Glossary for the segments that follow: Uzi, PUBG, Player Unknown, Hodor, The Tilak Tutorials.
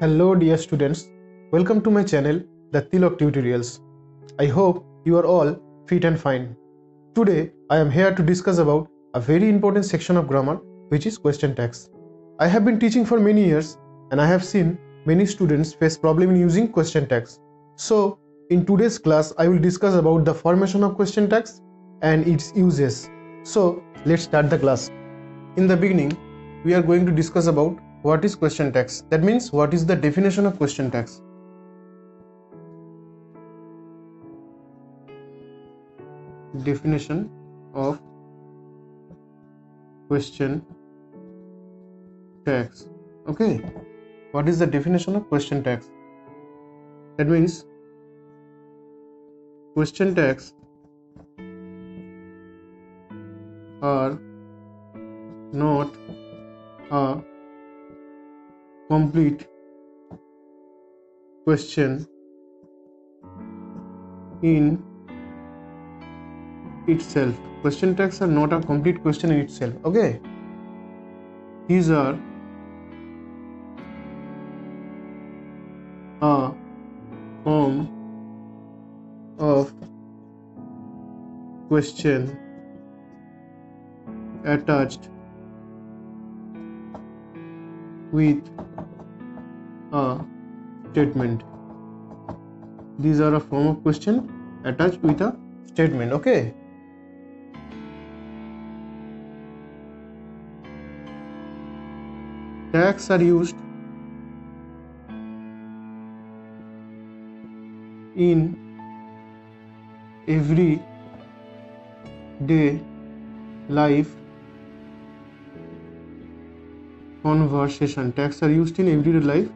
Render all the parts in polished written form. Hello dear students, welcome to my channel The Tilak Tutorials. I hope you are all fit and fine. Today I am here to discuss about a very important section of grammar which is question tags. I have been teaching for many years and I have seen many students face problem in using question tags. So in today's class I will discuss about the formation of question tags and its uses. So let's start the class. In the beginning we are going to discuss about what is question tags? That means what is the definition of question tags? Definition of question tags. Okay, what is the definition of question tags? That means question tags are not a complete question in itself. Question tags are not a complete question in itself. Okay, these are a form of question attached with a statement. These are a form of question attached with a statement. Okay, tags are used in every day life conversation. Tags are used in everyday life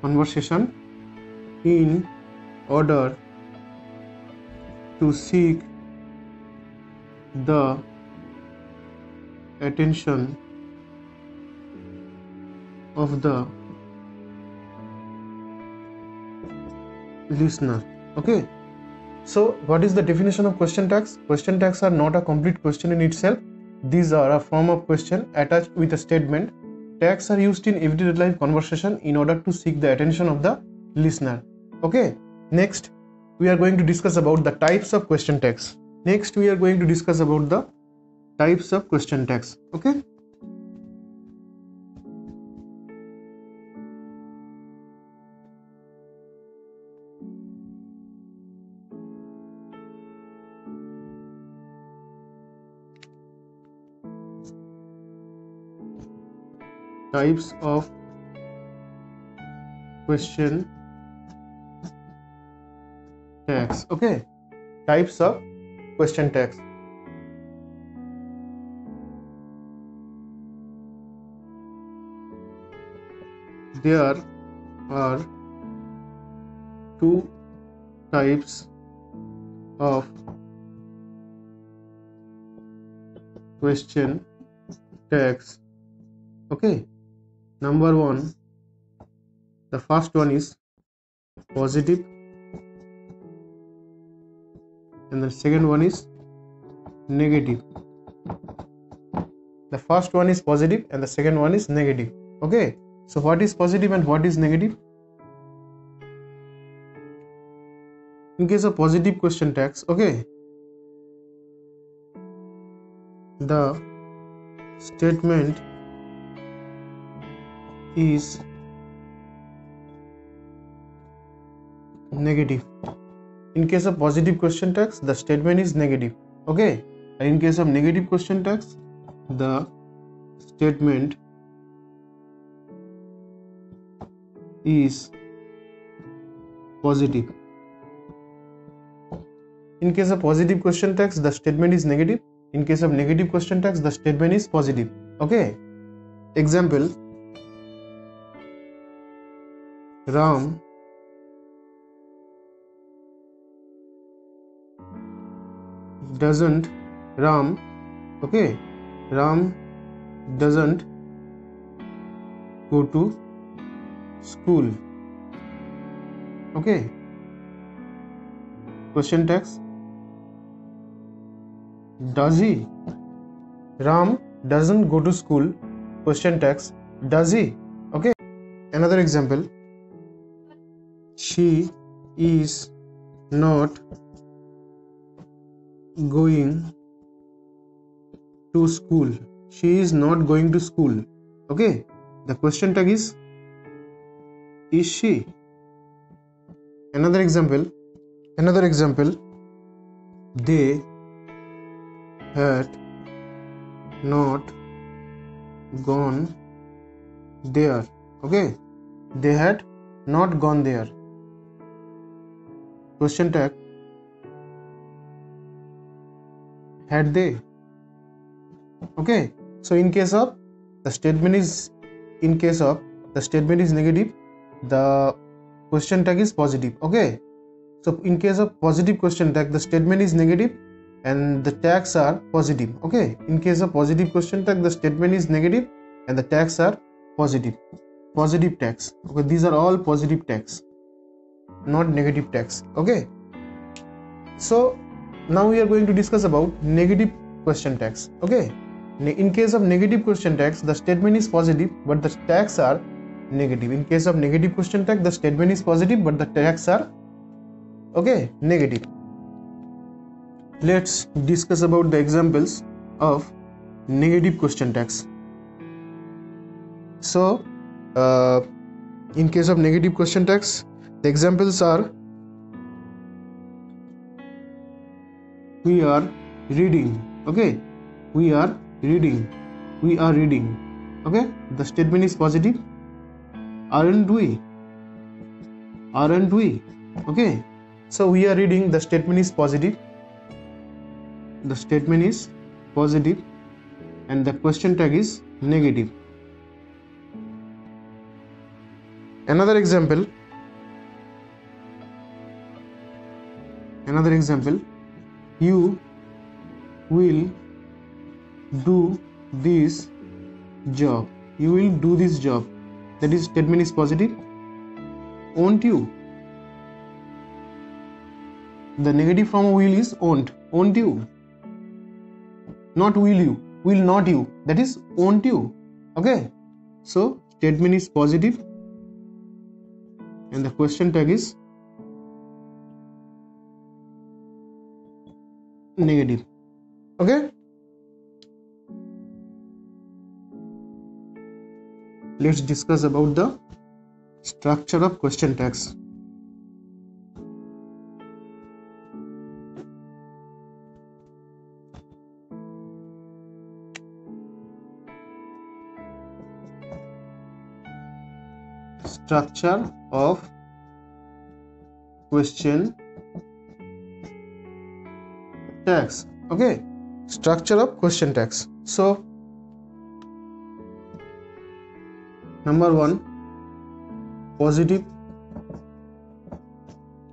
conversation in order to seek the attention of the listener. Okay, so what is the definition of question tags? Question tags are not a complete question in itself. These are a form of question attached with a statement. Tags are used in everyday life conversation in order to seek the attention of the listener. Okay, next we are going to discuss about the types of question tags. Okay, types of question tags. Okay, types of question tags. There are two types of question tags. Okay, number one, the first one is positive and the second one is negative. Okay, so what is positive and what is negative? In case of positive question tags, okay, the statement is negative. In case of positive question tags, the statement is negative. Okay, and in case of negative question tags, the statement is positive. In case of positive question tags, the statement is negative. In case of negative question tags, the statement is positive. Okay, example: Ram doesn't go to school. Okay, question tags: does he? Ram doesn't go to school. Question tags: does he? Okay, another example: She is not going to school. She is not going to school. Okay. The question tag is she? Another example. They had not gone there. Okay. They had not gone there. Question tag had they. Okay. So in case the statement is negative, the question tag is positive. Okay. So in case of positive question tag, the statement is negative and the tags are positive. Okay. In case of positive question tag, the statement is negative and the tags are positive. Positive tags. Okay. These are all positive tags, not negative tags. Okay. So now we are going to discuss about negative question tags. Okay. In case of negative question tags, the statement is positive but the tags are negative. In case of negative question tag, the statement is positive but the tags are negative. Let's discuss about the examples of negative question tags. So in case of negative question tags, the examples are: we are reading. Okay, we are reading. We are reading. Okay, the statement is positive. Aren't we? Aren't we? Okay, so we are reading. The statement is positive. The statement is positive and the question tag is negative. Another example. You will do this job. You will do this job. That is, statement is positive. Won't you? The negative form of will is won't. Won't you? Not will you. Will not you. That is, won't you. Okay. So statement is positive and the question tag is negative. Okay. Let's discuss about the structure of question tags. Structure of question tags. Okay, structure of question tags. So number 1 positive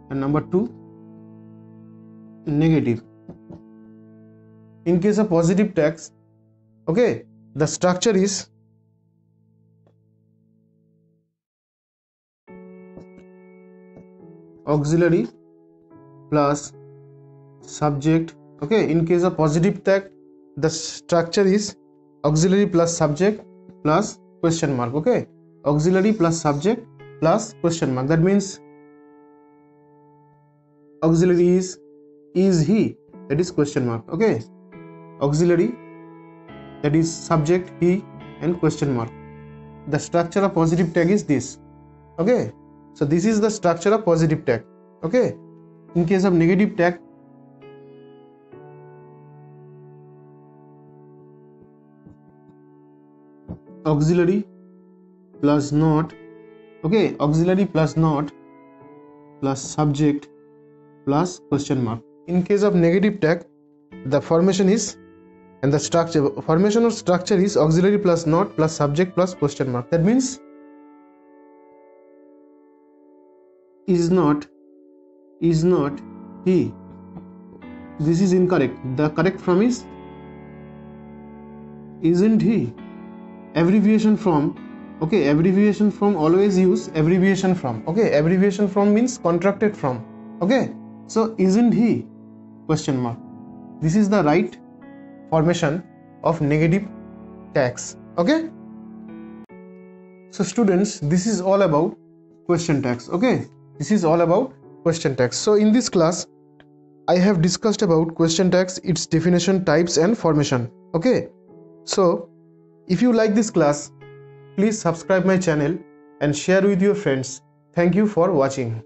and number 2 negative. In case of positive tags, okay, the structure is auxiliary plus subject. Okay, in case of positive tag, the structure is auxiliary plus subject plus question mark. Okay, auxiliary plus subject plus question mark. That means auxiliary is he, that is question mark. Okay, auxiliary, that is subject, he, and question mark. The structure of positive tag is this. Okay, so this is the structure of positive tag. Okay, in case of negative tag, auxiliary plus not. Okay, auxiliary plus not plus subject plus question mark. In case of negative tag, the formation is and the structure, formation of structure is auxiliary plus not plus subject plus question mark. That means is not he. This is incorrect. The correct form is isn't he. Abbreviation from. Okay, abbreviation from, always use abbreviation from. Okay, abbreviation from means contracted from. Okay, so isn't he question mark. This is the right formation of negative tags. Okay, so students, this is all about question tags. Okay, This is all about question tags. So in this class, I have discussed about question tags, its definition, types and formation. Okay. So if you like this class, please subscribe my channel and share with your friends. Thank you for watching.